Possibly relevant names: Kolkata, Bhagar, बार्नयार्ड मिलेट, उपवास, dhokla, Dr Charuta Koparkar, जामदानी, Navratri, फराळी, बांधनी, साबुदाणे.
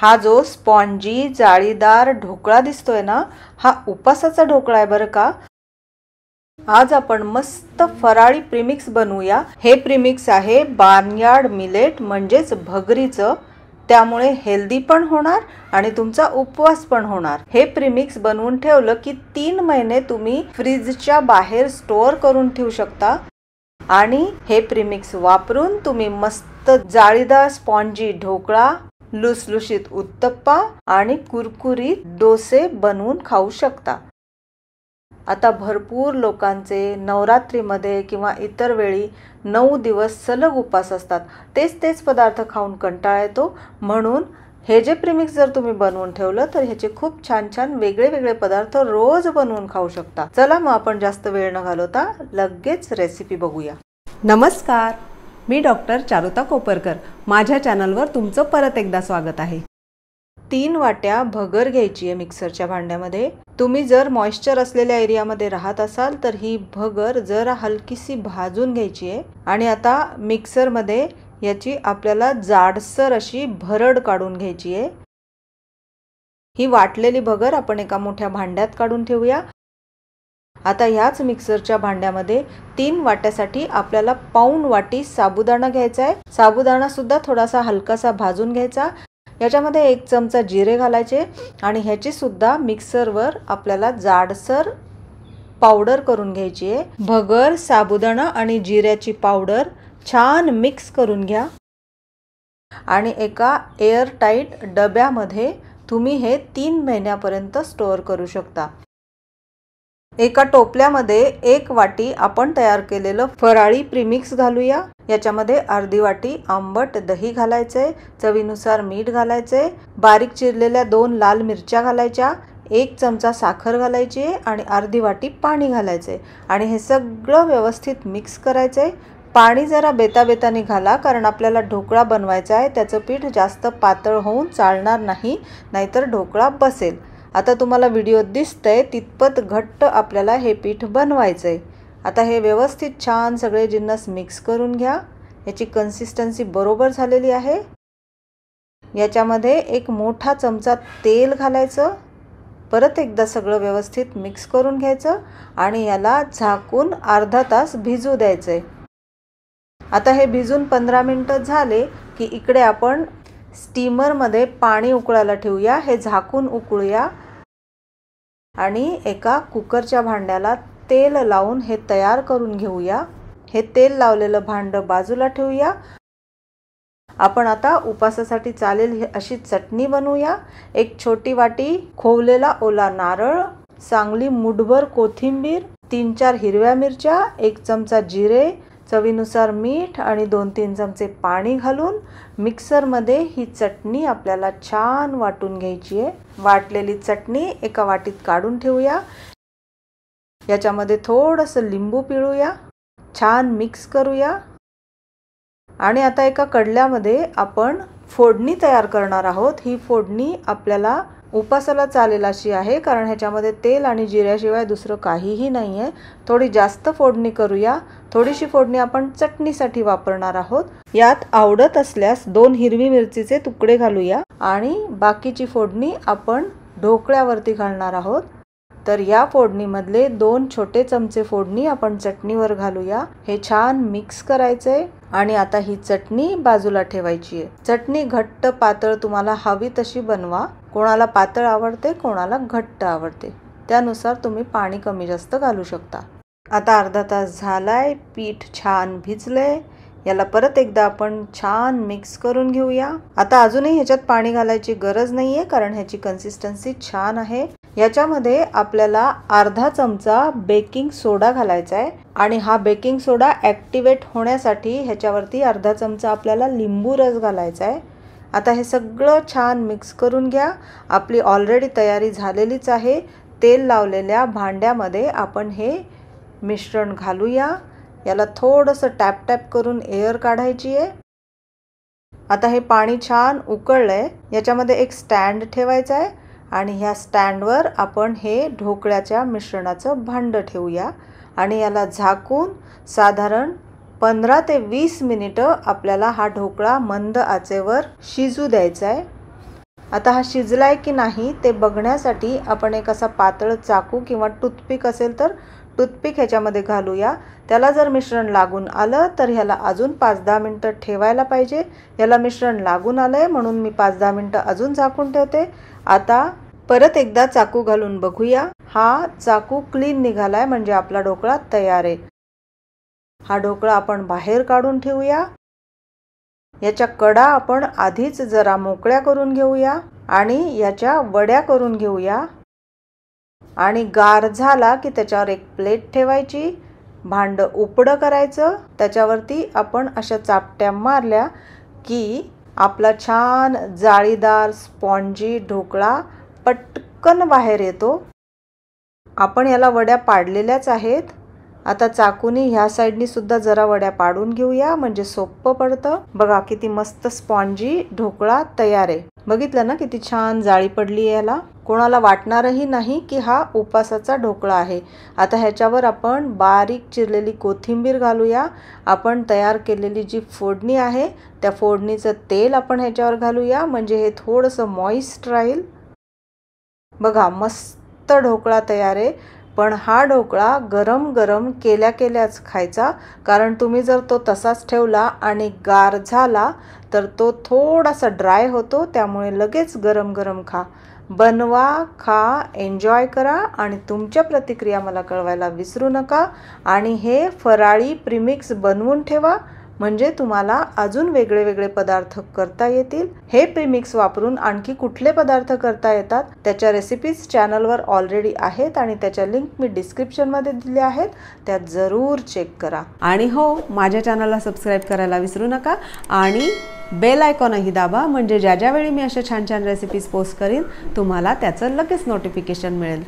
हा जो स्पॉन्जी जाळीदार ढोकळा दिसतोय ना, हा उपवासाचा ढोकळा आहे बरं का। आज आपण मस्त फराळी प्रीमिक्स बनवूया। हे प्रीमिक्स आहे बार्नयार्ड मिलेट म्हणजेच भगरीचं, त्यामुळे हेल्दी पण होणार आणि तुमचा उपवास पण होणार। हे प्रीमिक्स बनवून ठेवलं की 3 महिने तुम्ही फ्रीजच्या बाहेर स्टोअर करून ठेवू शकता। आणि हे प्रीमिक्स वापरून तुम्ही मस्त जाळीदार स्पॉन्जी ढोकळा, लुसलुशीत उत्तप्पा आणि कुरकुरीत डोसे बनवून खाऊ शकता। आता भरपूर लोकांचे नवरात्रीमध्ये किंवा इतर वेळी 9 दिवस सलग उपवास असतात, तेच पदार्थ खाऊन कंटाळा येतो। म्हणून हे जे प्रीमिक्स जर तुम्ही बनवून ठेवलं तर ह्याचे खूप छान वेगळे पदार्थ रोज बनवून खाऊ शकता। चला मग आपण जास्त वेळ न घालवता लगेच रेसिपी बघूया। नमस्कार, मी डॉक्टर चारुता कोपरकर, माझ्या चॅनलवर तुमचं परत एकदा स्वागत आहे। 3 वाट्या भगर घ्यायची आहे मिक्सरच्या भांड्यामध्ये। तुम्ही जर मॉइश्चर असलेल्या एरियामध्ये राहत असाल तर ही भगर जरा हलकीशी भाजून घ्यायची आहे। आणि आता मिक्सरमध्ये याची आपल्याला जाडसर अशी भरड काढून घ्यायची आहे। ही वाटलेली भगर आपण एका मोठ्या भांड्यात काढून ठेवूया। आता ह्याच मिक्सरच्या भांड्यामध्ये 3 वाट्यासाठी आपल्याला पाऊण वाटी साबुदाणा घ्यायचा आहे। साबुदाणा सुद्धा थोडासा हलकासा भाजून घ्यायचा। याच्यामध्ये 1 चमचा जिरे घालायचे आणि ह्याची सुद्धा मिक्सरवर आपल्याला जाडसर पावडर करून घ्यायची आहे। भगर, साबुदाणा आणि जिऱ्याची पावडर छान मिक्स करून घ्या आणि एका एअरटाइट डब्यामध्ये तुम्ही हे 3 महिन्यापर्यंत स्टोअर करू शकता। एका टोपल्यामध्ये 1 वाटी आपण तयार केलेलं फराळी प्रीमिक्स घालूया। याच्यामध्ये अर्धी वाटी आंबट दही घालायचे, चवीनुसार मीठ घालायचे, बारीक चिरलेल्या 2 लाल मिरच्या घालायच्या, 1 चमचा साखर घालायची आणि अर्धी वाटी पाणी घालायचे आणि हे सगळं व्यवस्थित मिक्स करायचे। पाणी जरा बेताबेताने घाला, कारण आपल्याला ढोकळा बनवायचा आहे, त्याचं पीठ जास्त पातळ होऊन चालणार नाही, नाहीतर ढोकळा बसेल। आता तुम्हाला व्हिडिओ दिसतंय तितपत घट्ट आपल्याला हे पीठ बनवायचं आहे। आता हे व्यवस्थित छान सगळे जिन्नस मिक्स करून घ्या। याची कन्सिस्टन्सी बरोबर झालेली आहे। याच्यामध्ये 1 मोठा चमचा तेल घालायचं, परत एकदा सगळं व्यवस्थित मिक्स करून घ्यायचं आणि याला झाकून अर्धा तास भिजू द्यायचं आहे। आता हे भिजून 15 मिनिटं झाले की इकडे आपण स्टीमरमध्ये पाणी उकळायला ठेवूया। हे झाकून उकळूया आणि एका कुकरच्या भांड्याला तेल लावून हे तयार करून घेऊया। हे तेल लावलेलं भांडं बाजूला ठेवूया। आपण आता उपवासासाठी चालेल अशी चटणी बनवूया। 1 छोटी वाटी खोवलेला ओला नारळ, चांगली मुठभर कोथिंबीर, 3-4 हिरव्या मिरच्या, 1 चमचा जिरे, चवीनुसार मीठ आणि 2-3 चमचे पाणी घालून मिक्सरमध्ये ही चटणी आपल्याला छान वाटून घ्यायची आहे। वाटलेली चटणी एका वाटीत काढून ठेवूया। याच्यामध्ये थोडंसं लिंबू पिळूया, छान मिक्स करूया। आणि आता एका कडल्यामध्ये आपण फोडणी तयार करणार आहोत। ही फोडणी आपल्याला उपवासाला चालेल अशी आहे, कारण ह्याच्यामध्ये तेल आणि जिऱ्याशिवाय दुसरं काहीही नाही आहे। थोडी जास्त फोडणी करूया। थोडीशी फोडणी आपण चटणीसाठी वापरणार आहोत। यात आवडत असल्यास 2 हिरवी मिरचीचे तुकडे घालूया आणि बाकीची फोडणी आपण ढोकळ्यावरती घालणार आहोत। तर या फोडणीमधले 2 छोटे चमचे फोडणी आपण चटणीवर घालूया। हे छान मिक्स करायचे आणि आता ही चटणी बाजूला ठेवायची आहे। चटणी घट्ट पातळ तुम्हाला हवी तशी बनवा, कोणाला पातळ आवडते, कोणाला घट्ट आवडते, त्यानुसार तुम्ही पाणी कमी जास्त घालू शकता। आता अर्धा तास झालाय, पीठ छान भिजलंय। याला परत एकदा आपण छान मिक्स करून घेऊया। आता अजूनही ह्याच्यात पाणी घालायची गरज नाहीये, कारण ह्याची कन्सिस्टन्सी छान आहे। याच्यामध्ये आपल्याला अर्धा चमचा बेकिंग सोडा घालायचा आहे आणि हा बेकिंग सोडा ॲक्टिवेट होण्यासाठी ह्याच्यावरती अर्धा चमचा आपल्याला लिंबू रस घालायचा आहे। आता हे सगळं छान मिक्स करून घ्या। आपली ऑलरेडी तयारी झालेलीच आहे। तेल लावलेल्या भांड्यामध्ये आपण हे मिश्रण घालूया। याला थोडंसं टॅप टॅप करून एअर काढायची आहे। आता हे पाणी छान उकळलंय। याच्यामध्ये एक स्टँड ठेवायचा आहे आणि ह्या स्टँडवर आपण हे ढोकळ्याच्या मिश्रणाचं भांडं ठेवूया आणि याला झाकून साधारण 15 ते 20 मिनिटं आपल्याला हा ढोकळा मंद आचेवर शिजू द्यायचा आहे। आता हा शिजलाय की नाही ते बघण्यासाठी आपण एक असा पातळ चाकू किंवा टूथपिक असेल तर टूथपिक ह्याच्यामध्ये घालूया। त्याला जर मिश्रण लागून आलं तर ह्याला अजून 5-10 मिनिटं ठेवायला पाहिजे। ह्याला मिश्रण लागून आलंय म्हणून मी 5-10 मिनिटं अजून झाकून ठेवते। आता परत एकदा चाकू घालून बघूया। हा चाकू क्लीन निघालाय म्हणजे आपला ढोकळा तयार आहे। हा ढोकळा आपण बाहेर काढून ठेवूया। याच्या कडा आपण आधीच जरा मोकळ्या करून घेऊया आणि याच्या वड्या करून घेऊया आणि गार झाला की त्याच्यावर एक प्लेट ठेवायची। भांड उपडं करायचं, त्याच्यावरती आपण अशा चापट्या मारल्या की आपला छान जाळीदार स्पॉन्जी ढोकळा पटकन बाहेर येतो। आपण याला वड्या पाडलेल्याच आहेत। आता चाकूनी ह्या साइडनी सुद्धा जरा वड्या पाडून घेऊया म्हणजे सोपं पडतं। बघा किती मस्त स्पॉन्जी ढोकळा तयार आहे। बघितलं ना किती छान जाळी पडली आहे याला। कोणाला वाटणारही नाही की हा उपासाचा ढोकळा आहे। आता ह्याच्यावर आपण बारीक चिरलेली कोथिंबीर घालूया। आपण तयार केलेली जी फोडणी आहे त्या फोडणीचं तेल आपण ह्याच्यावर घालूया म्हणजे हे थोडंसं मॉइस्ट राहील। बघा मस्त ढोकळा तयार आहे। पण हा ढोकळा गरम गरम केल्याच खायचा, कारण तुम्ही जर तो तसाच ठेवला आणि गार झाला तर तो थोडासा ड्राय होतो, त्यामुळे लगेच गरम गरम खा। बनवा, खा, एन्जॉय करा आणि तुमच्या प्रतिक्रिया मला कळवायला विसरू नका। आणि हे फराळी प्रीमिक्स बनवून ठेवा म्हणजे तुम्हाला अजून वेगळे वेगळे पदार्थ करता येतील। हे प्रीमिक्स वापरून आणखी कुठले पदार्थ करता येतात त्याच्या रेसिपीज चॅनलवर ऑलरेडी आहेत आणि त्याच्या लिंक मी डिस्क्रिप्शनमध्ये दिल्या आहेत, त्या जरूर चेक करा। आणि हो, माझ्या चॅनलला सबस्क्राईब करायला विसरू नका आणि बेल आयकॉनही दाबा म्हणजे ज्या ज्यावेळी मी अशा छान छान रेसिपीज पोस्ट करीन तुम्हाला त्याचं लगेच नोटिफिकेशन मिळेल।